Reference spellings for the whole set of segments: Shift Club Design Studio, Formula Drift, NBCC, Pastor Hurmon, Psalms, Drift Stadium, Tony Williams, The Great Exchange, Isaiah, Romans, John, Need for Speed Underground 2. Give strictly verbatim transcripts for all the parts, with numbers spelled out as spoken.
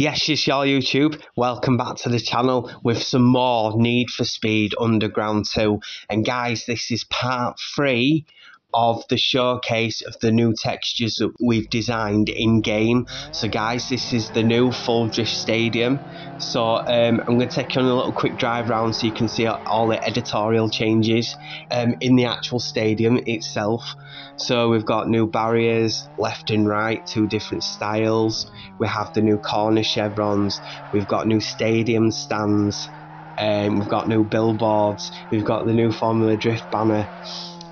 Yes, yes, y'all YouTube, welcome back to the channel with some more Need for Speed Underground two. And guys, this is part three of the showcase of the new textures that we've designed in game. So guys, this is the new full Drift Stadium. So um, I'm going to take you on a little quick drive round so you can see all the editorial changes um, in the actual stadium itself. So we've got new barriers, left and right, two different styles. We have the new corner chevrons. We've got new stadium stands. Um, we've got new billboards. We've got the new Formula Drift banner.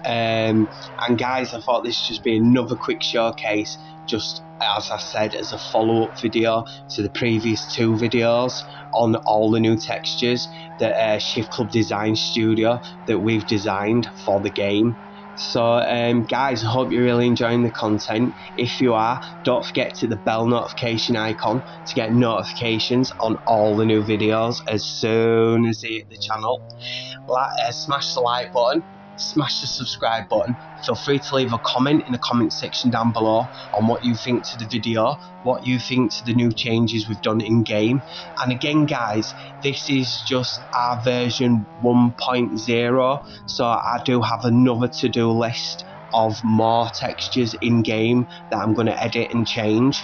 Um, and guys, I thought this would just be another quick showcase, just as I said, as a follow-up video to the previous two videos on all the new textures that uh, Shift Club Design Studio that we've designed for the game. So um, guys, I hope you're really enjoying the content. If you are, don't forget to hit the bell notification icon to get notifications on all the new videos as soon as they hit the channel. Like, uh, smash the like button, smash the subscribe button. Feel free to leave a comment in the comment section down below on what you think to the video, what you think to the new changes we've done in game. And again guys, this is just our version one point zero, so I do have another to-do list of more textures in game that I'm going to edit and change.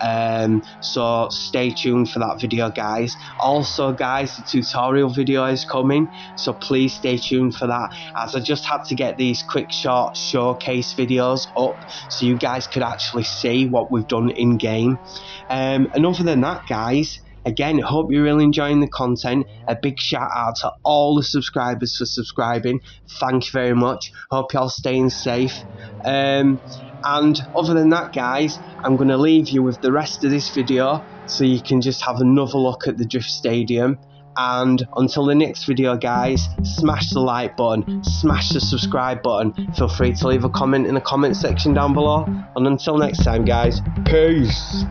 Um, so stay tuned for that video guys. Also guys, the tutorial video is coming, so please stay tuned for that, as I just had to get these quick short showcase videos up so you guys could actually see what we've done in game. Um, and other than that guys, again, hope you're really enjoying the content. A big shout out to all the subscribers for subscribing. Thank you very much. Hope y'all staying safe. Um, and other than that guys, I'm going to leave you with the rest of this video so you can just have another look at the Drift Stadium. And until the next video guys, smash the like button, smash the subscribe button, feel free to leave a comment in the comment section down below, and until next time guys, peace!